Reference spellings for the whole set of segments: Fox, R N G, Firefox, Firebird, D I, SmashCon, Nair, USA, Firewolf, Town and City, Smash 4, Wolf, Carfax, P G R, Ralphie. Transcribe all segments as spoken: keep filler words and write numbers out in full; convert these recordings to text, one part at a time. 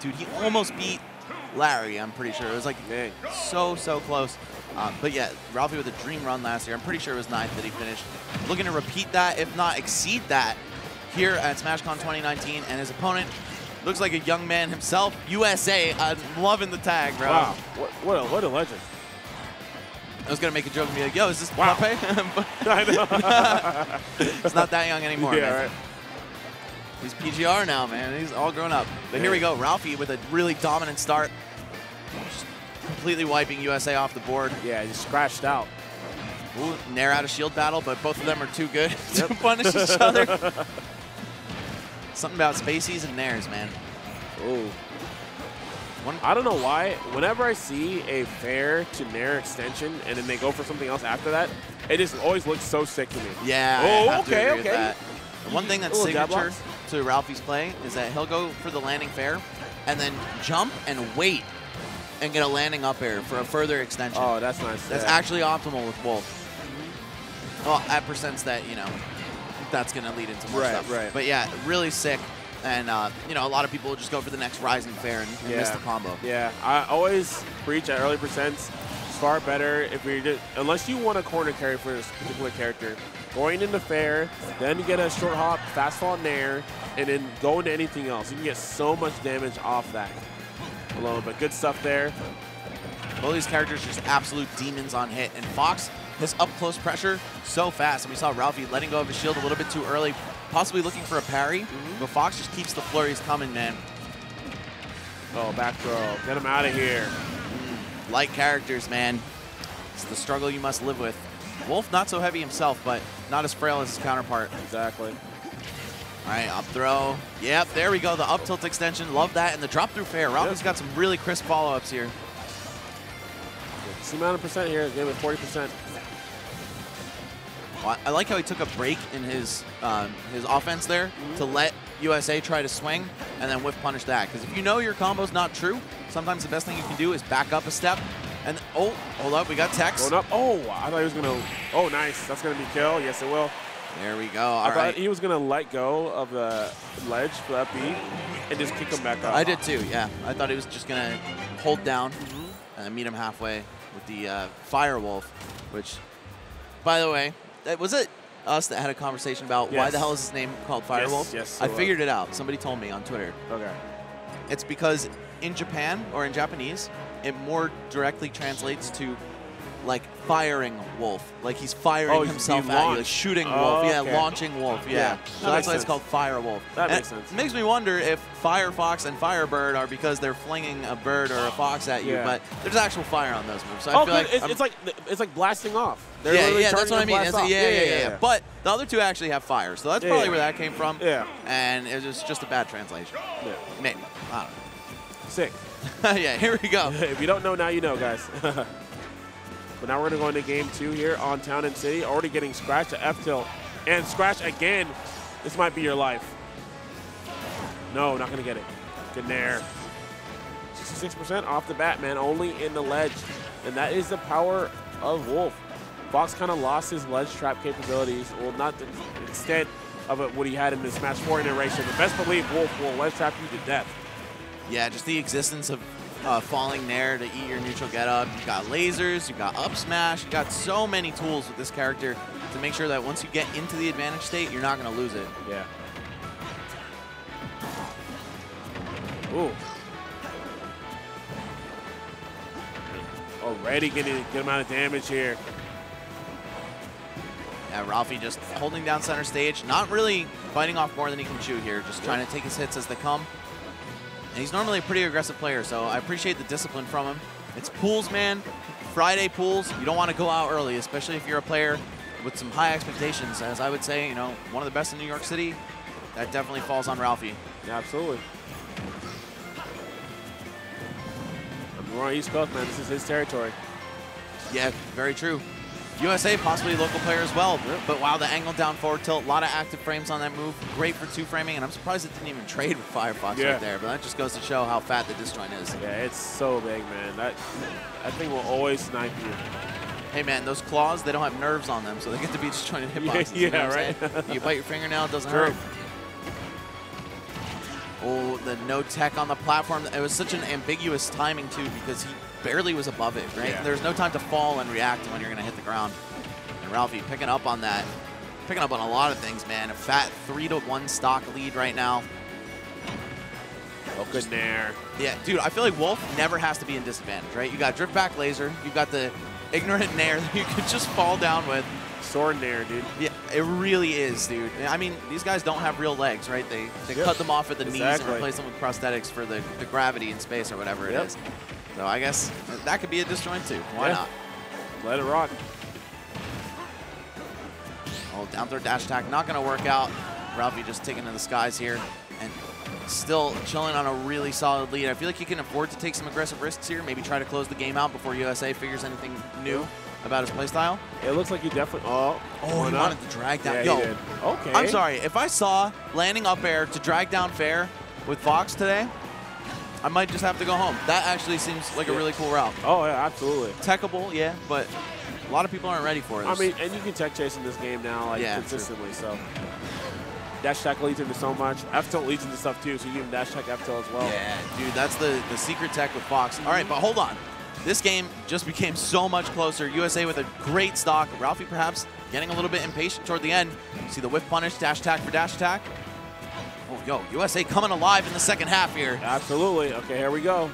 dude, he almost beat Larry, I'm pretty sure. It was like so, so close. Um, but yeah, Ralphie with a dream run last year. I'm pretty sure it was ninth that he finished. Looking to repeat that, if not exceed that, here at SmashCon twenty nineteen. And his opponent looks like a young man himself, U S A. I'm loving the tag, bro. Wow, what, what, a, what a legend. I was going to make a joke and be like, yo, is this wow. Pepe? I know. It's not that young anymore, yeah, man. Right. He's P G R now, man. He's all grown up. But yeah. Here we go. Ralphie with a really dominant start. Just completely wiping U S A off the board. Yeah, he's scratched out. Ooh, Nair out of shield battle, but both of them are too good to punish each other. Something about spaces and Nairs, man. Ooh. One. I don't know why, whenever I see a fair to Nair extension and then they go for something else after that, it just always looks so sick to me. Yeah. Oh, okay, okay. One thing that's signature to Ralphie's play is that he'll go for the landing fair and then jump and wait and get a landing up air for a further extension. Oh, that's nice. That's yeah. actually optimal with Wolf. Well, that percents that, you know, that's going to lead into more right, stuff. Right, right. But yeah, really sick. And, uh, you know, a lot of people will just go for the next rising fair and, and yeah. miss the combo. Yeah, I always preach at early percents. It's far better if we did, unless you want a corner carry for this particular character, going into fair, then you get a short hop, fast fall Nair, and then go into anything else. You can get so much damage off that alone, but good stuff there. Both these characters just absolute demons on hit. And Fox, his up-close pressure so fast. And we saw Ralphie letting go of his shield a little bit too early, possibly looking for a parry, mm-hmm. but Fox just keeps the flurries coming, man. Oh, back throw. Get him out of here. Mm, light characters, man. It's the struggle you must live with. Wolf not so heavy himself, but not as frail as his counterpart. Exactly. All right, up throw. Yep, there we go. The up tilt extension. Love that. And the drop through fair. Ralphie's yep. got some really crisp follow-ups here. It's the amount of percent here. Game with forty percent. I like how he took a break in his um, his offense there mm-hmm. to let U S A try to swing and then whiff punish that. Because if you know your combo's not true, sometimes the best thing you can do is back up a step. And oh, hold up, we got Tex. Hold up. Oh, I thought he was gonna. Oh, nice. That's gonna be kill. Yes, it will. There we go. All I right. thought he was gonna let go of the ledge for that beat and just kick him back up. I did too. Yeah, I thought he was just gonna hold down mm-hmm. and meet him halfway with the uh, Firewolf, which, by the way. Was it us that had a conversation about yes. why the hell is his name called Firewolf? Yes, yes, so I figured it out. Somebody told me on Twitter. Okay. It's because in Japan, or in Japanese, it more directly translates to like firing wolf. Like he's firing oh, himself at you. Like shooting oh, wolf. Yeah, okay. Launching wolf. Yeah. yeah. So that that's why sense. It's called Firewolf. That and makes sense. It makes me wonder if Firefox and Firebird are because they're flinging a bird or a fox at you, yeah. but there's actual fire on those moves. So oh, I feel like it's, it's like it's like blasting off. They're yeah, yeah, that's what I mean. Like, yeah, yeah, yeah, yeah, yeah, yeah. But the other two actually have fire, so that's yeah, probably yeah. where that came from. Yeah. And it was just a bad translation. Yeah. Maybe. I don't know. Sick. Yeah, here we go. If you don't know now, you know, guys. But now we're going to go into game two here on Town and City. Already getting scratched at F-tilt. And scratch again. This might be your life. No, not going to get it. Good Nair. sixty-six percent off the bat, man. Only in the ledge. And that is the power of Wolf. Fox kind of lost his ledge trap capabilities. Well, not the extent of it, what he had in this Smash four iteration. But best believe Wolf will ledge trap you to death. Yeah, just the existence of... Uh, falling Nair to eat your neutral get up. You've got lasers, you've got up smash, you've got so many tools with this character to make sure that once you get into the advantage state, you're not going to lose it. Yeah. Ooh. Already getting a good amount of damage here. Yeah, Ralphie just holding down center stage, not really biting off more than he can chew here, just trying to take his hits as they come. And he's normally a pretty aggressive player, so I appreciate the discipline from him. It's pools, man. Friday pools. You don't want to go out early, especially if you're a player with some high expectations. As I would say, you know, one of the best in New York City, that definitely falls on Ralphie. Yeah, absolutely. We're on East Coast, man. This is his territory. Yeah, very true. U S A, possibly local player as well. But wow, the angle down forward tilt, a lot of active frames on that move. Great for two framing, and I'm surprised it didn't even trade with Firefox yeah. right there. But that just goes to show how fat the disjoint is. Yeah, it's so big, man. That, that thing will always snipe you. Hey, man, those claws, they don't have nerves on them, so they get to be disjointed hitboxes. Yeah, yeah, you know right? You bite your fingernail, it doesn't hurt. Oh, the no tech on the platform. It was such an ambiguous timing, too, because he barely was above it, right? Yeah. There's no time to fall and react when you're going to hit the ground. And Ralphie picking up on that. Picking up on a lot of things, man. A fat three to one stock lead right now. Oh, good there. Yeah, dude, I feel like Wolf never has to be in disadvantage, right? You got drift back laser. You got the ignorant nair that you could just fall down with. Sword nair, dude. Yeah, it really is, dude. I mean, these guys don't have real legs, right? They they yep. cut them off at the exactly. knees and replace them with prosthetics for the, the gravity in space or whatever yep. it is. So I guess that could be a disjoint too. Why yeah. not? Let it rock. Oh, down throw dash attack, not going to work out. Ralphie just taking to the skies here and still chilling on a really solid lead. I feel like he can afford to take some aggressive risks here, maybe try to close the game out before U S A figures anything new about his playstyle. It looks like he definitely... Oh, oh he wanted to drag down. Yeah, Yo, he did. Okay. I'm sorry. If I saw landing up air to drag down fair with Fox today, I might just have to go home. That actually seems like yeah. a really cool route. Oh, yeah, absolutely. Techable, yeah, but... a lot of people aren't ready for it. I mean, and you can tech chase in this game now, like, yeah, consistently, true. so. Dash tech leads into so much. F-tilt leads into stuff, too, so you can even dash tech F-tilt as well. Yeah, dude, that's the, the secret tech with Fox. Mm-hmm. All right, but hold on. This game just became so much closer. U S A with a great stock. Ralphie perhaps getting a little bit impatient toward the end. See the whiff punish, dash attack for dash attack. Oh, yo, U S A coming alive in the second half here. Absolutely. Okay, here we go.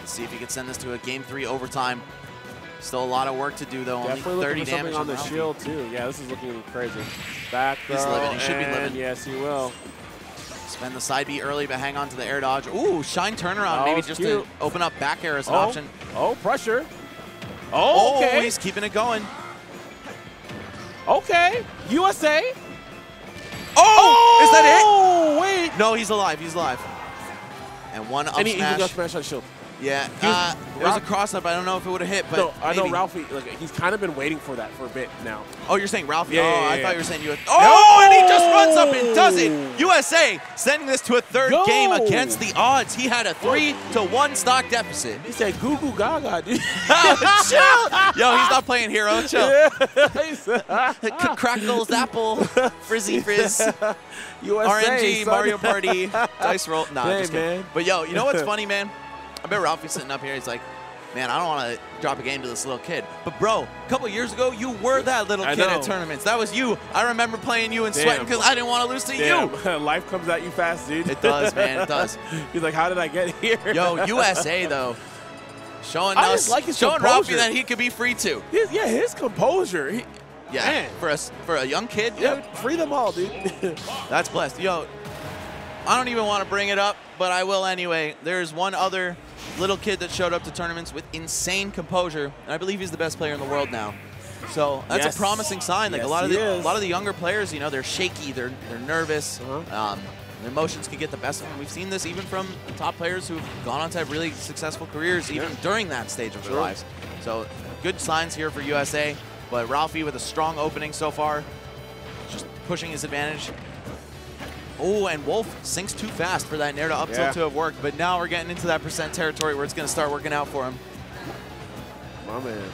Let's see if he can send this to a game three overtime. Still a lot of work to do, though. Definitely only thirty damage on the Ralphie. Shield, too. Yeah, this is looking crazy. Back throw. He's living. He should be living. Yes, he will. Spend the side B early, but hang on to the air dodge. Ooh, shine turnaround, oh, maybe just cute. to open up back air as an oh. option. Oh, pressure. Oh, okay. Oh, he's keeping it going. Okay. U S A. Oh! oh! Is that it? Oh, wait. No, he's alive. He's alive. And one up and he, smash. And he got smash on shield. Yeah, uh, it was a cross-up. I don't know if it would have hit, but no, I maybe. know Ralphie, like, he's kind of been waiting for that for a bit now. Oh, you're saying Ralphie? Yeah, oh, yeah, yeah, I yeah. thought you were saying U S A. Oh, no! And he just runs up and does it. U S A sending this to a third no. game against the odds. He had a three to one stock deficit. He said goo goo gaga, dude. Oh, chill. Yo, he's not playing hero. Chill. Yeah. Crackles, apple, frizzy frizz. U S A, R N G, son. Mario Party, dice roll. Nah, hey, just kidding. Man. But, yo, you know what's funny, man? I bet Ralphie's sitting up here. He's like, man, I don't want to drop a game to this little kid. But, bro, a couple years ago, you were that little I kid know. at tournaments. That was you. I remember playing you and Damn. sweating because I didn't want to lose to Damn. you. Life comes at you fast, dude. It does, man. It does. He's like, how did I get here? Yo, U S A, though, showing I us, like showing Ralphie that he could be free, too. His, yeah, his composure. He, yeah, man. For, a, for a young kid, dude. Yeah, free them all, dude. That's blessed. Yo, I don't even want to bring it up, but I will anyway. There's one other little kid that showed up to tournaments with insane composure, and I believe he's the best player in the world now. So that's yes. a promising sign. Like yes, a lot of the is. a lot of the younger players, you know, they're shaky, they're they're nervous. Uh-huh. um, their emotions can get the best of them. We've seen this even from the top players who've gone on to have really successful careers, even yeah. during that stage of sure. their lives. So good signs here for U S A, but Ralphie with a strong opening so far, just pushing his advantage. Oh, and Wolf sinks too fast for that nair to up tilt yeah. to have worked, but now we're getting into that percent territory where it's going to start working out for him. My man.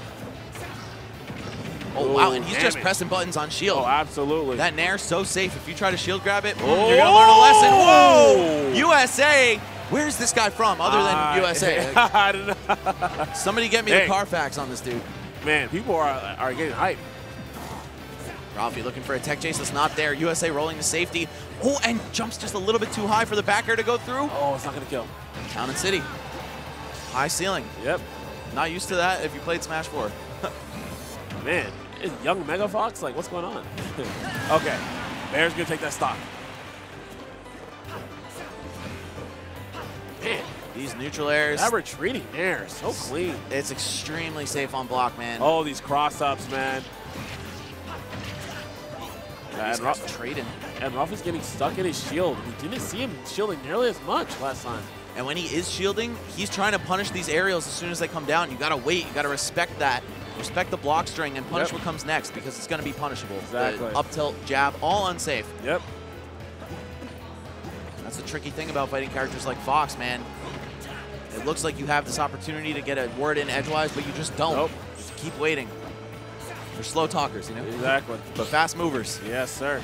Oh, Ooh, wow, and he's just it. pressing buttons on shield. Oh, absolutely. That nair's so safe. If you try to shield grab it, oh. you're going to learn a lesson. Whoa! U S A! Where's this guy from other than uh, U S A? Like, I don't know. Somebody get me Dang. the Carfax on this dude. Man, people are, are getting hyped. Ralphie looking for a tech chase that's not there. U S A rolling to safety. Oh, and jumps just a little bit too high for the back air to go through. Oh, it's not going to kill. Town and City. High ceiling. Yep. Not used to that if you played Smash four. Man, is young Mega Fox? Like, what's going on? Okay. Bear's going to take that stock. Man. These neutral airs. That retreating air so clean. It's extremely safe on block, man. Oh, these cross-ups, man. And Ralphie's getting stuck in his shield. We didn't see him shielding nearly as much last time. And when he is shielding, he's trying to punish these aerials as soon as they come down. You got to wait. You got to respect that. Respect the block string and punish yep. what comes next because it's going to be punishable. Exactly. The up tilt, jab, all unsafe. Yep. That's the tricky thing about fighting characters like Fox, man. It looks like you have this opportunity to get a word in edgewise, but you just don't. Nope. Just keep waiting. They're slow talkers, you know? Exactly. But fast movers. Yes, sir.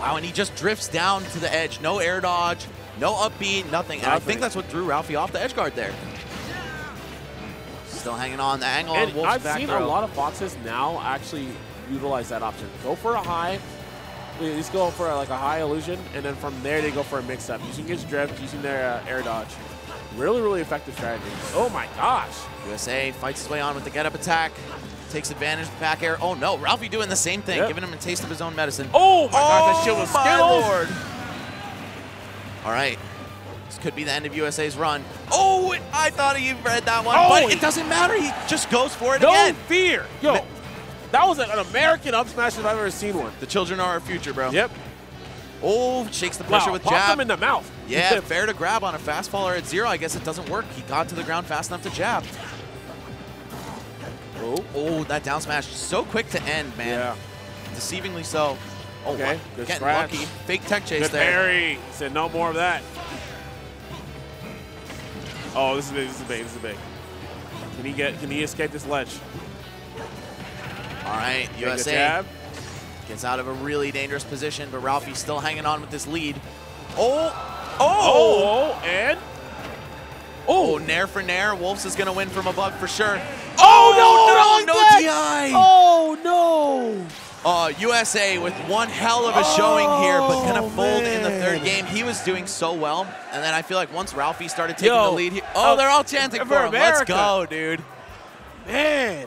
Wow, and he just drifts down to the edge. No air dodge, no upbeat, nothing. And nothing. I think that's what drew Ralphie off the edge guard there. Still hanging on the angle. And Wolf's I've back seen throw. A lot of Foxes now actually utilize that option. Go for a high. They just go for like a high illusion, and then from there they go for a mix-up using his drift, using their uh, air dodge. Really, really effective strategy. Oh my gosh! U S A fights his way on with the get-up attack, takes advantage of the back air. Oh no, Ralphie doing the same thing, yep. giving him a taste of his own medicine. Oh my oh God, that shield was Skittles! All right, this could be the end of U S A's run. Oh, I thought he read that one, oh, but it doesn't matter. He just goes for it no again. No fear, yo. Ma That was an American up smash if I've ever seen one. The children are our future, bro. Yep. Oh, shakes the pressure wow, with jab. Pop them in the mouth. Yeah, fair to grab on a fast faller at zero. I guess it doesn't work. He got to the ground fast enough to jab. Oh, oh that down smash so quick to end, man. Yeah. Deceivingly so. Oh, okay. Good getting scratch. Lucky. Fake tech chase Good there. Parry. Said no more of that. Oh, this is big. This is big. This is big. Can he get? Can he escape this ledge? All right, U S A gets out of a really dangerous position, but Ralphie's still hanging on with this lead. Oh, oh, oh and oh, oh nair for nair. Wolf's is going to win from above for sure. Oh, oh no, no, no D I. Oh, no. Uh, U S A with one hell of a oh, showing here, but kind of fold in the third game. He was doing so well, and then I feel like once Ralphie started taking Yo, the lead, he, oh, uh, they're all chanting for him. America. Let's go, dude. Man.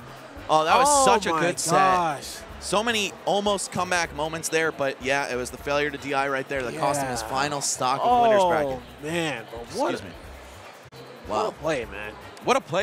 Oh, that was oh such a good gosh. set. So many almost comeback moments there, but yeah, it was the failure to D I right there that yeah. cost him his final stock of oh, winner's bracket. Oh, man. But what Excuse a, me. Wow. What a play, man. What a play.